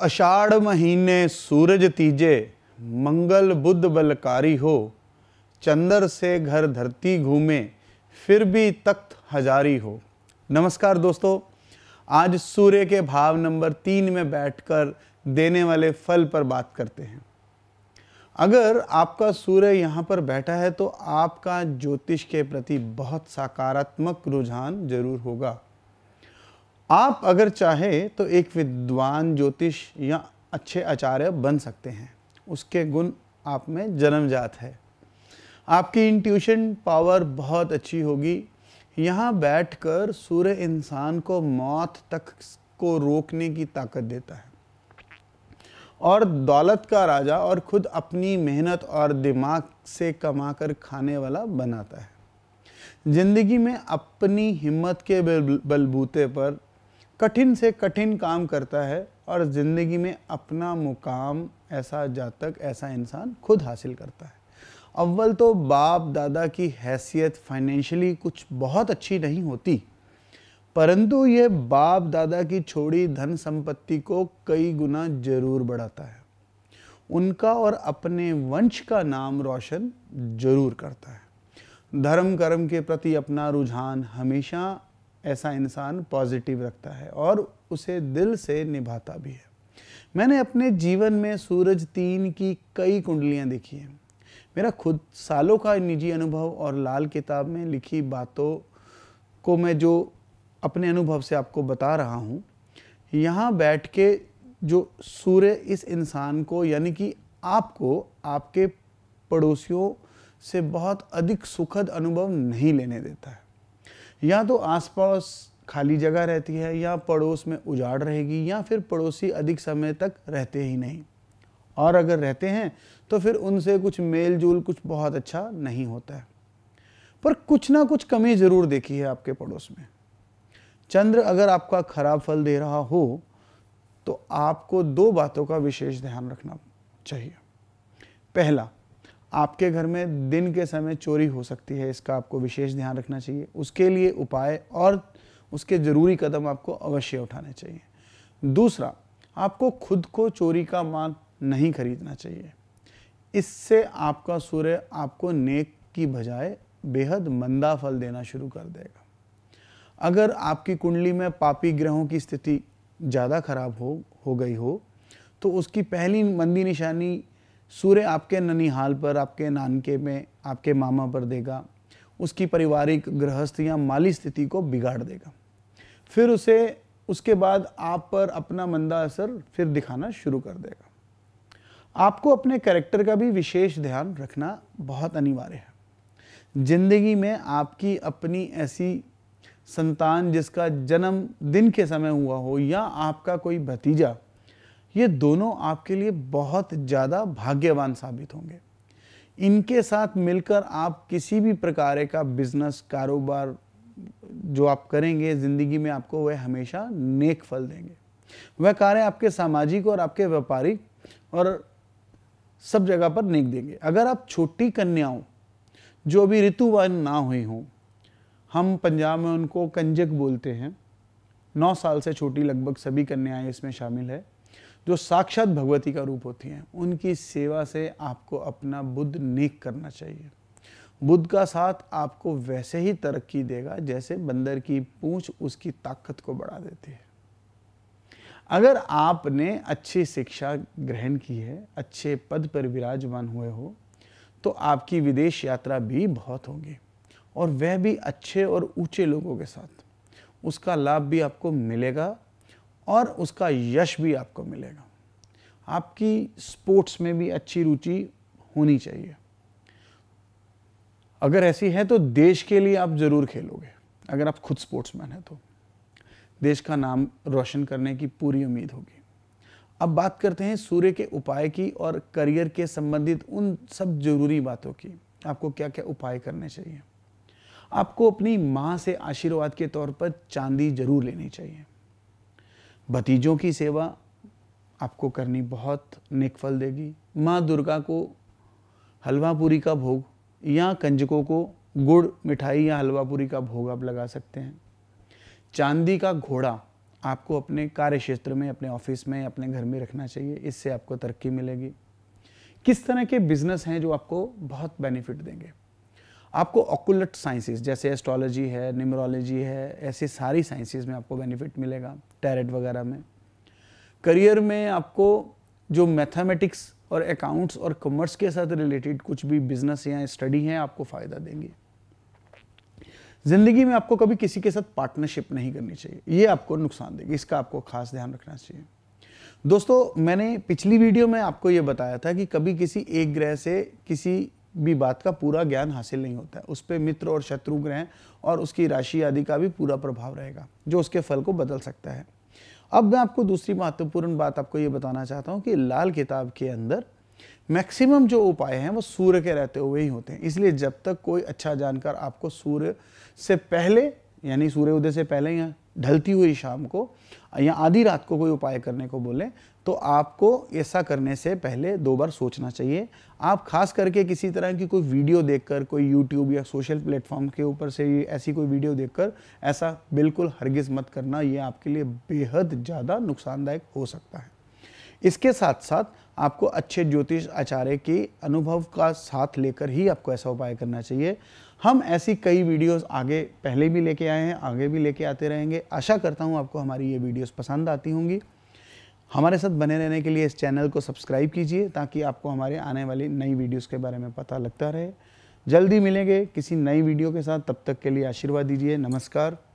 अषाढ़ महीने सूरज तीजे, मंगल बुध बलकारी हो। चंद्र से घर धरती घूमे, फिर भी तख्त हजारी हो। नमस्कार दोस्तों, आज सूर्य के भाव नंबर 3 में बैठकर देने वाले फल पर बात करते हैं। अगर आपका सूर्य यहाँ पर बैठा है तो आपका ज्योतिष के प्रति बहुत सकारात्मक रुझान जरूर होगा। आप अगर चाहे तो एक विद्वान ज्योतिष या अच्छे आचार्य बन सकते हैं। उसके गुण आप में जन्मजात है। आपकी इंट्यूशन पावर बहुत अच्छी होगी। यहाँ बैठकर सूर्य इंसान को मौत तक को रोकने की ताकत देता है और दौलत का राजा और खुद अपनी मेहनत और दिमाग से कमाकर खाने वाला बनाता है। जिंदगी में अपनी हिम्मत के बलबूते पर कठिन से कठिन काम करता है और ज़िंदगी में अपना मुकाम ऐसा जातक ऐसा इंसान खुद हासिल करता है। अव्वल तो बाप दादा की हैसियत फाइनेंशियली कुछ बहुत अच्छी नहीं होती, परंतु ये बाप दादा की छोड़ी धन संपत्ति को कई गुना जरूर बढ़ाता है। उनका और अपने वंश का नाम रोशन जरूर करता है। धर्म कर्म के प्रति अपना रुझान हमेशा ऐसा इंसान पॉजिटिव रखता है और उसे दिल से निभाता भी है। मैंने अपने जीवन में सूरज 3 की कई कुंडलियां देखी हैं। मेरा खुद सालों का निजी अनुभव और लाल किताब में लिखी बातों को मैं जो अपने अनुभव से आपको बता रहा हूँ, यहाँ बैठ के जो सूर्य इस इंसान को यानी कि आपको आपके पड़ोसियों से बहुत अधिक सुखद अनुभव नहीं लेने देता है। या तो आसपास खाली जगह रहती है, या पड़ोस में उजाड़ रहेगी, या फिर पड़ोसी अधिक समय तक रहते ही नहीं, और अगर रहते हैं तो फिर उनसे कुछ मेल जोल कुछ बहुत अच्छा नहीं होता है। पर कुछ ना कुछ कमी ज़रूर देखी है आपके पड़ोस में। चंद्र अगर आपका खराब फल दे रहा हो तो आपको 2 बातों का विशेष ध्यान रखना चाहिए। पहला, आपके घर में दिन के समय चोरी हो सकती है, इसका आपको विशेष ध्यान रखना चाहिए। उसके लिए उपाय और उसके ज़रूरी कदम आपको अवश्य उठाने चाहिए। दूसरा, आपको खुद को चोरी का माल नहीं खरीदना चाहिए। इससे आपका सूर्य आपको नेक की बजाय बेहद मंदा फल देना शुरू कर देगा। अगर आपकी कुंडली में पापी ग्रहों की स्थिति ज़्यादा खराब हो गई हो तो उसकी पहली मंदी निशानी सूर्य आपके ननिहाल पर, आपके नानके में, आपके मामा पर देगा। उसकी पारिवारिक, गृहस्थ या माली स्थिति को बिगाड़ देगा। फिर उसे उसके बाद आप पर अपना मंदा असर फिर दिखाना शुरू कर देगा। आपको अपने कैरेक्टर का भी विशेष ध्यान रखना बहुत अनिवार्य है। जिंदगी में आपकी अपनी ऐसी संतान जिसका जन्म दिन के समय हुआ हो या आपका कोई भतीजा, ये दोनों आपके लिए बहुत ज़्यादा भाग्यवान साबित होंगे। इनके साथ मिलकर आप किसी भी प्रकार का बिजनेस, कारोबार जो आप करेंगे ज़िंदगी में, आपको वह हमेशा नेक फल देंगे। वह कार्य आपके सामाजिक और आपके व्यापारिक और सब जगह पर नेक देंगे। अगर आप छोटी कन्याओं जो अभी ऋतुवान ना हुई हों, हम पंजाब में उनको कंजक बोलते हैं, 9 साल से छोटी लगभग सभी कन्याएं इसमें शामिल है, जो साक्षात भगवती का रूप होती हैं, उनकी सेवा से आपको अपना बुध नेक करना चाहिए। बुध का साथ आपको वैसे ही तरक्की देगा जैसे बंदर की पूंछ उसकी ताकत को बढ़ा देती है। अगर आपने अच्छी शिक्षा ग्रहण की है, अच्छे पद पर विराजमान हुए हो, तो आपकी विदेश यात्रा भी बहुत होगी और वह भी अच्छे और ऊंचे लोगों के साथ। उसका लाभ भी आपको मिलेगा और उसका यश भी आपको मिलेगा। आपकी स्पोर्ट्स में भी अच्छी रुचि होनी चाहिए। अगर ऐसी है तो देश के लिए आप ज़रूर खेलोगे। अगर आप खुद स्पोर्ट्समैन हैं तो देश का नाम रोशन करने की पूरी उम्मीद होगी। अब बात करते हैं सूर्य के उपाय की और करियर के संबंधित उन सब ज़रूरी बातों की। आपको क्या क्या उपाय करने चाहिए। आपको अपनी माँ से आशीर्वाद के तौर पर चांदी जरूर लेनी चाहिए। भतीजों की सेवा आपको करनी बहुत नेक फल देगी। माँ दुर्गा को हलवा पूरी का भोग या कंजकों को गुड़ मिठाई या हलवा पूरी का भोग आप लगा सकते हैं। चांदी का घोड़ा आपको अपने कार्य क्षेत्र में, अपने ऑफिस में, अपने घर में रखना चाहिए। इससे आपको तरक्की मिलेगी। किस तरह के बिजनेस हैं जो आपको बहुत बेनिफिट देंगे? आपको ऑक्यूलट साइंसेस जैसे एस्ट्रोलॉजी है, न्यूमरोलॉजी है, ऐसे सारी साइंसेस में आपको बेनिफिट मिलेगा, टैरेट वगैरह में। करियर में आपको जो मैथमेटिक्स और अकाउंट्स और कॉमर्स के साथ रिलेटेड कुछ भी बिजनेस या स्टडी है आपको फ़ायदा देंगे। ज़िंदगी में आपको कभी किसी के साथ पार्टनरशिप नहीं करनी चाहिए, ये आपको नुकसान देगी, इसका आपको खास ध्यान रखना चाहिए। दोस्तों, मैंने पिछली वीडियो में आपको ये बताया था कि कभी किसी एक ग्रह से किसी भी बात का पूरा ज्ञान हासिल नहीं होता है। उस पर मित्र और शत्रु ग्रह और उसकी राशि आदि का भी पूरा प्रभाव रहेगा जो उसके फल को बदल सकता है। अब मैं आपको दूसरी महत्वपूर्ण बात आपको ये बताना चाहता हूँ कि लाल किताब के अंदर मैक्सिमम जो उपाय हैं वो सूर्य के रहते हुए ही होते हैं। इसलिए जब तक कोई अच्छा जानकार आपको सूर्य से पहले यानी सूर्योदय से पहले या ढलती हुई शाम को या आधी रात को कोई उपाय करने को बोले तो आपको ऐसा करने से पहले दो बार सोचना चाहिए। आप खास करके किसी तरह की कोई वीडियो देखकर, कोई यूट्यूब या सोशल प्लेटफॉर्म के ऊपर से ऐसी कोई वीडियो देखकर ऐसा बिल्कुल हरगिज मत करना, ये आपके लिए बेहद ज़्यादा नुकसानदायक हो सकता है। इसके साथ साथ आपको अच्छे ज्योतिष आचार्य के अनुभव का साथ लेकर ही आपको ऐसा उपाय करना चाहिए। हम ऐसी कई वीडियोस आगे पहले भी लेके आए हैं, आगे भी लेके आते रहेंगे। आशा करता हूँ आपको हमारी ये वीडियोस पसंद आती होंगी। हमारे साथ बने रहने के लिए इस चैनल को सब्सक्राइब कीजिए ताकि आपको हमारे आने वाली नई वीडियोस के बारे में पता लगता रहे। जल्दी मिलेंगे किसी नई वीडियो के साथ, तब तक के लिए आशीर्वाद दीजिए। नमस्कार।